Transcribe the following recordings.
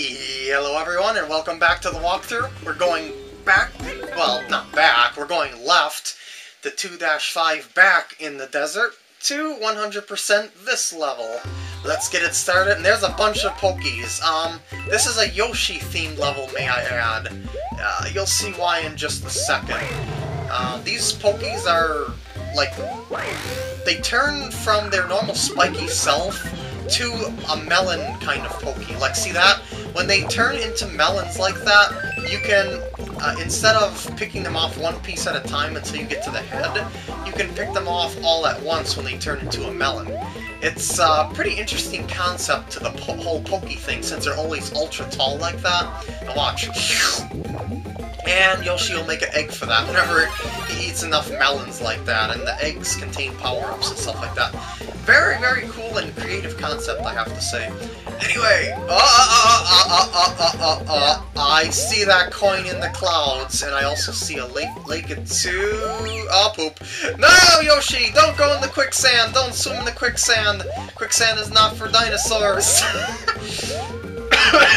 Hey, hello everyone, and welcome back to the walkthrough. We're going back, well, not back, we're going left, the 2-5 back in the desert, to 100% this level. Let's get it started, and there's a bunch of Pokies. This is a Yoshi-themed level, may I add. You'll see why in just a second. These Pokies are, like, they turn from their normal spiky self to a melon kind of Poke. Like, see that? When they turn into melons like that, you can, instead of picking them off one piece at a time until you get to the head, you can pick them off all at once when they turn into a melon. It's a pretty interesting concept to the whole Poke thing, since they're always ultra tall like that. Now watch. And Yoshi will make an egg for that whenever he eats enough melons like that, and the eggs contain power-ups and stuff like that. Very, very cool and creative concept, I have to say. Anyway, I see that coin in the clouds, and I also see a lake and two... Oh, poop. No, Yoshi! Don't go in the quicksand! Don't swim in the quicksand! Quicksand is not for dinosaurs!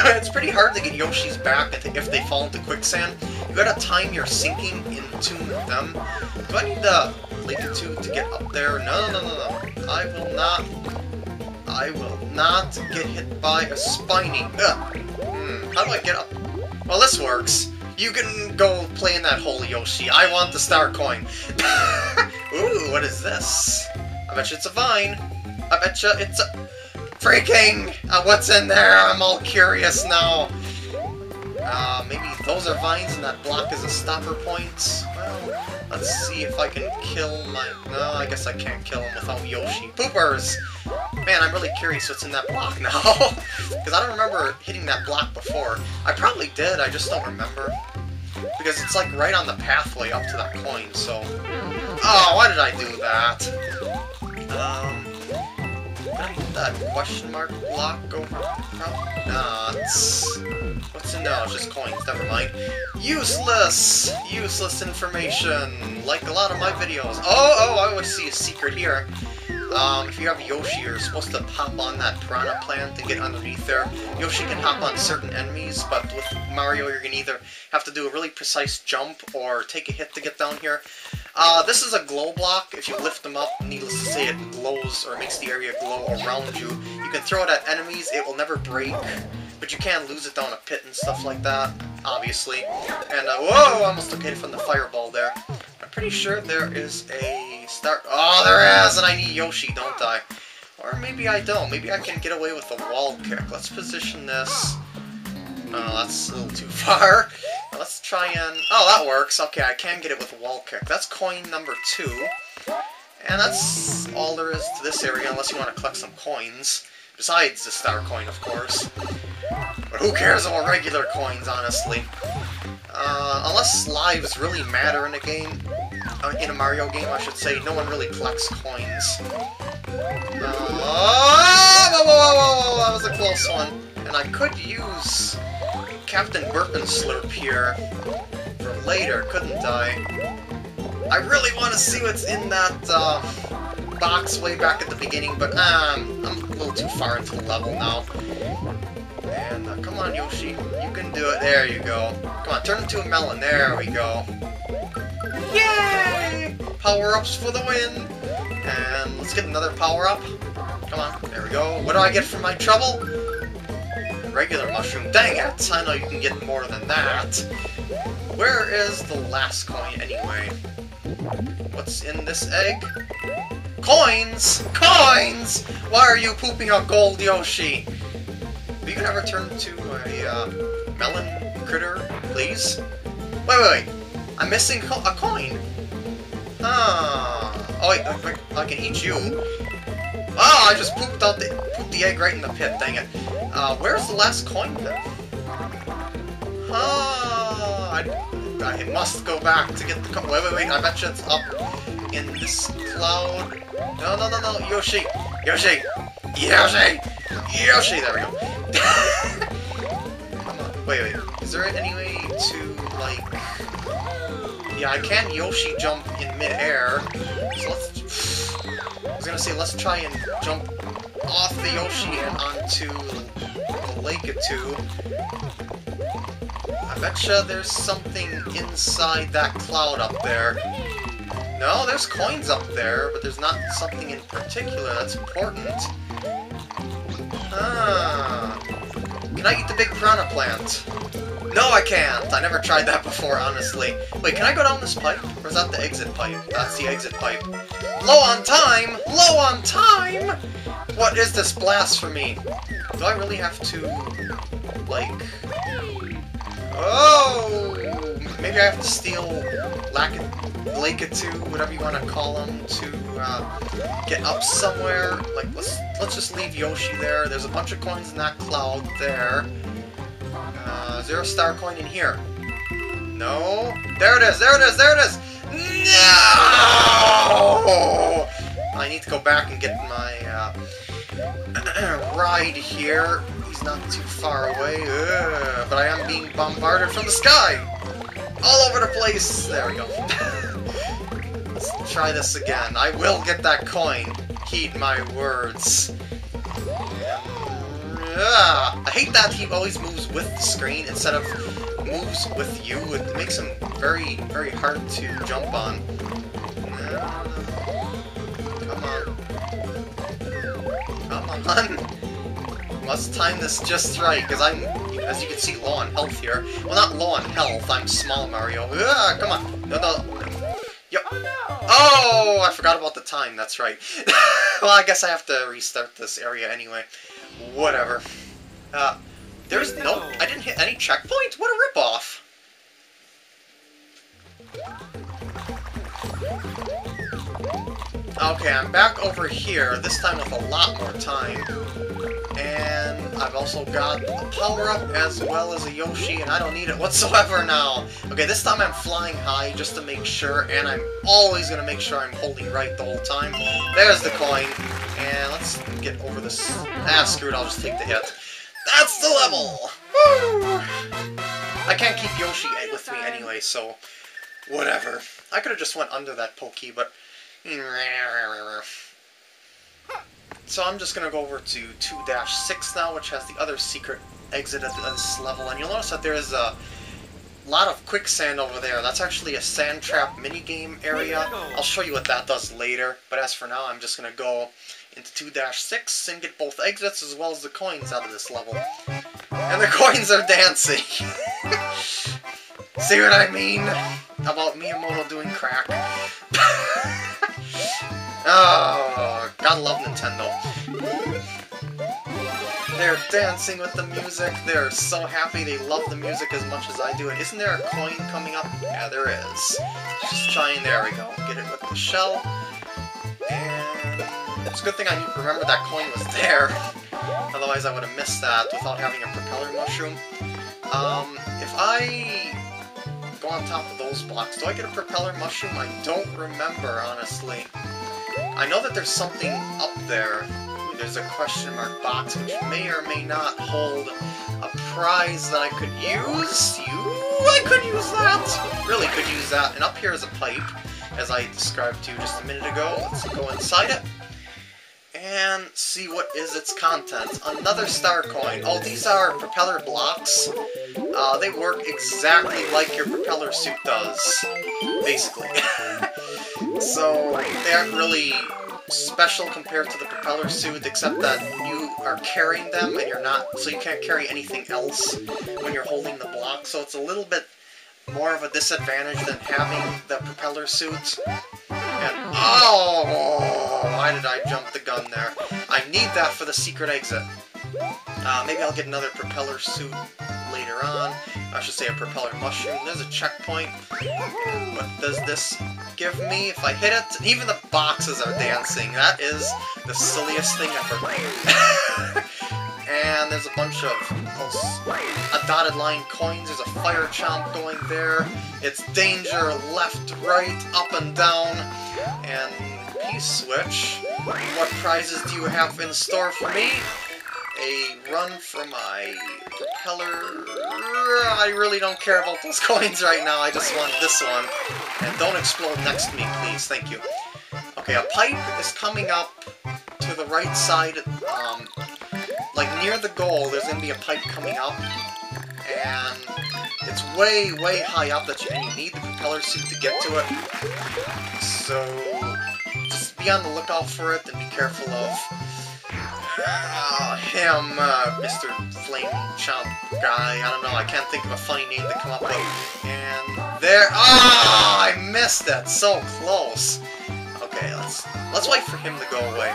It's pretty hard to get Yoshi's back if they fall into quicksand. You gotta time your sinking in tune with them. Do I need the lake and two to get up there? No. I will not get hit by a spiny. How do I get up? Well, this works. You can go play in that hole, Yoshi. I want the star coin. Ooh, what is this? I betcha it's a vine. I betcha it's a... Freaking! What's in there? I'm all curious now. Maybe those are vines and that block is a stopper point. Well, let's see if I can kill my... No, I guess I can't kill him without Yoshi. Poopers! Man, I'm really curious what's in that block now. Because I don't remember hitting that block before. I probably did, I just don't remember. Because it's like right on the pathway up to that coin, so... Oh, why did I do that? That question mark block over? Probably not. What's in there? No, just coins. Never mind. Useless! Useless information, like a lot of my videos. Oh, I would see a secret here. If you have Yoshi, you're supposed to hop on that piranha plant to get underneath there. Yoshi can hop on certain enemies, but with Mario, you're gonna either have to do a really precise jump or take a hit to get down here. This is a glow block. If you lift them up, needless to say, it glows or makes the area glow around you. You can throw it at enemies, it will never break, but you can lose it down a pit and stuff like that, obviously. And, whoa, I almost took hit from the fireball there. I'm pretty sure there is a star. Oh, there is, and I need Yoshi, don't I? Or maybe I don't. Maybe I can get away with the wall kick. Let's position this. No, that's a little too far. Let's try and... Oh, that works. Okay, I can get it with a wall kick. That's coin number 2. And that's all there is to this area, unless you want to collect some coins. Besides the star coin, of course. But who cares about regular coins, honestly? Unless lives really matter in a game. In a Mario game, I should say. No one really collects coins. Whoa, that was a close one. And I could use... Captain Burpin Slurp here for later, couldn't I? I really want to see what's in that box way back at the beginning, but I'm a little too far into the level now. And come on, Yoshi, you can do it. There you go. Come on, turn into a melon. There we go. Yay! Power-ups for the win. And let's get another power-up. Come on, there we go. What do I get for my trouble? Regular mushroom. Dang it! I know you can get more than that. Where is the last coin, anyway? What's in this egg? Coins! Coins! Why are you pooping out gold, Yoshi? Will you ever turn to a melon critter, please? Wait. I'm missing a coin. Ah. Oh, wait. I can eat you. Oh, I just pooped the egg right in the pit. Dang it. Where's the last coin, then? I must go back to get the coin. Wait, I bet you it's up in this cloud. No, Yoshi, there we go. Come on, wait, is there any way to, like... Yeah, I can Yoshi jump in midair, so let's... I was gonna say, let's try and jump off the Yoshi and onto... lake it to. I betcha there's something inside that cloud up there. No, there's coins up there, but there's not something in particular that's important. Ah. Can I eat the big piranha plant? No, I can't! I never tried that before, honestly. Wait, can I go down this pipe? Or is that the exit pipe? That's the exit pipe. Low on time! Low on time! What is this blasphemy? Do I really have to, like... Oh! Maybe I have to steal Lakitu, whatever you want to call him, to get up somewhere. Like, let's just leave Yoshi there. There's a bunch of coins in that cloud there. 0 star coin in here. No. There it is! There it is! There it is! No! I need to go back and get my ride here. He's not too far away. But I am being bombarded from the sky! All over the place! There we go. Let's try this again. I will get that coin. Heed my words. I hate that he always moves with the screen instead of moves with you. It makes him very, very hard to jump on. Come on. Come on. Let's time this just right, because I'm, as you can see, low on health here. Well, not low on health, I'm small, Mario. Come on. No, no. Yep. Oh, I forgot about the time, that's right. Well, I guess I have to restart this area anyway. Whatever. There's no... I didn't hit any checkpoint? What a ripoff! Okay, I'm back over here, this time with a lot more time. And I've also got a power-up as well as a Yoshi, and I don't need it whatsoever now. Okay, this time I'm flying high just to make sure, and I'm always going to make sure I'm holding right the whole time. There's the coin. And let's get over this. Ah, screw it, I'll just take the hit. That's the level! Woo! I can't keep Yoshi with me anyway, so... Whatever. I could have just went under that Pokey, but... So I'm just going to go over to 2-6 now, which has the other secret exit at this level. And you'll notice that there is a lot of quicksand over there. That's actually a Sand Trap minigame area. I'll show you what that does later. But as for now, I'm just going to go into 2-6 and get both exits as well as the coins out of this level. And the coins are dancing! See what I mean? About Miyamoto doing crack. Oh, gotta love Nintendo. They're dancing with the music. They're so happy. They love the music as much as I do. And isn't there a coin coming up? Yeah, there is. Just trying. There we go. Get it with the shell. And it's a good thing I remember that coin was there. Otherwise, I would have missed that without having a propeller mushroom. If I go on top of those blocks, do I get a propeller mushroom? I don't remember, honestly. I know that there's something up there. There's a question mark box which may or may not hold a prize that I could use. I could use that! Really could use that. And up here is a pipe, as I described to you just a minute ago. Let's go inside it and see what is its contents. Another star coin. Oh, these are propeller blocks. They work exactly like your propeller suit does, basically. So, they aren't really special compared to the propeller suit, except that you are carrying them and you're not, so you can't carry anything else when you're holding the block, so it's a little bit more of a disadvantage than having the propeller suit. And, oh! Why did I jump the gun there? I need that for the secret exit. Maybe I'll get another propeller suit later on. I should say a propeller mushroom. There's a checkpoint. What does this give me if I hit it? Even the boxes are dancing. That is the silliest thing ever. And there's a bunch of a dotted line coins. There's a fire chomp going there. It's danger left, right, up and down. And P-Switch. What prizes do you have in store for me? A run for my propeller. I really don't care about those coins right now. I just want this one. And don't explode next to me, please. Thank you. Okay, a pipe is coming up to the right side. like near the goal, there's gonna be a pipe coming up, and it's way, way high up that you need the propeller suit to get to it. So just be on the lookout for it and be careful of him, Mr. Flame Chomp guy. I don't know, I can't think of a funny name to come up with. And there, ah, I missed that. So close. Okay, let's wait for him to go away.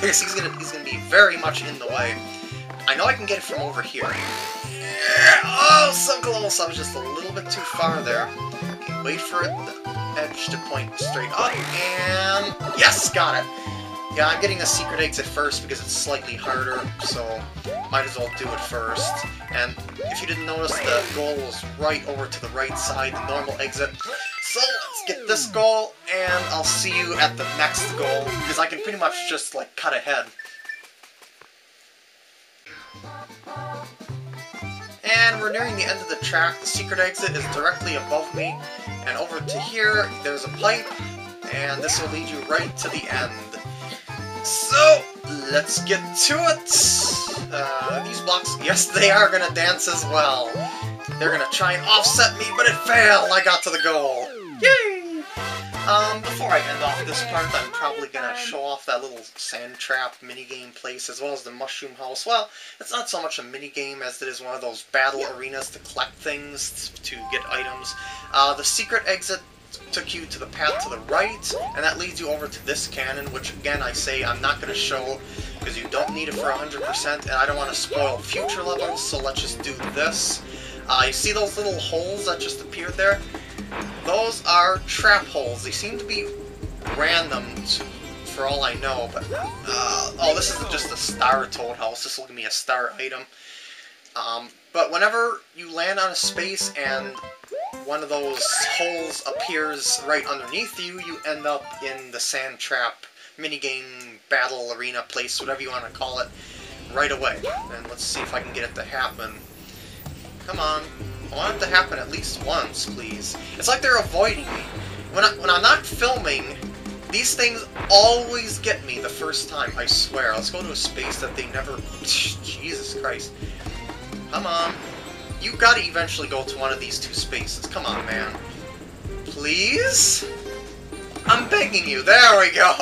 Because he's gonna be very much in the way. I know I can get it from over here. Yeah, oh, so close! I was just a little bit too far there. Okay, wait for the edge to point straight up, and yes, got it. Yeah, I'm getting the secret eggs at first because it's slightly harder, so might as well do it first. And if you didn't notice, the goal was right over to the right side, the normal exit. So let's get this goal, and I'll see you at the next goal, because I can pretty much just, like, cut ahead. And we're nearing the end of the track. The secret exit is directly above me, and over to here, there's a pipe, and this will lead you right to the end. So, let's get to it! These blocks, yes, they are gonna dance as well. They're gonna try and offset me, but it failed! I got to the goal! Yay! Before I end off this part, I'm probably gonna show off that little Sand Trap minigame place, as well as the Mushroom House. Well, it's not so much a minigame as it is one of those battle arenas to collect things, to get items. The secret exit took you to the path to the right, and that leads you over to this cannon, which again I say I'm not going to show because you don't need it for 100%, and I don't want to spoil future levels, so let's just do this. You see those little holes that just appeared there? Those are trap holes. They seem to be random for all I know, but oh, this is just a star Toad house. This will give me a star item. But whenever you land on a space and one of those holes appears right underneath you, you end up in the Sand Trap minigame battle arena place, whatever you want to call it, right away. And let's see if I can get it to happen. Come on. I want it to happen at least once, please. It's like they're avoiding me. When I'm not filming, these things always get me the first time, I swear. Let's go to a space that they never... Jesus Christ. Come on. You gotta eventually go to one of these two spaces. Come on, man. Please? I'm begging you. There we go.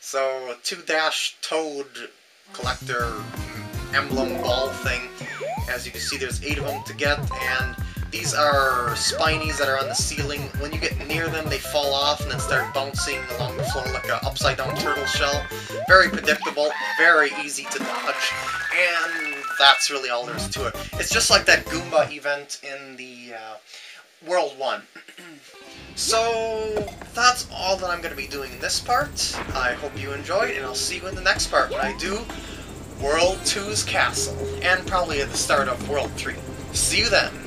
So, 2-dash Toad collector emblem ball thing. As you can see, there's 8 of them to get, and these are spinies that are on the ceiling. When you get near them, they fall off and then start bouncing along the floor like an upside-down turtle shell. Very predictable, very easy to dodge, and that's really all there is to it. It's just like that Goomba event in the World 1. So that's all that I'm going to be doing in this part. I hope you enjoyed, and I'll see you in the next part when I do World 2's Castle, and probably at the start of World 3. See you then!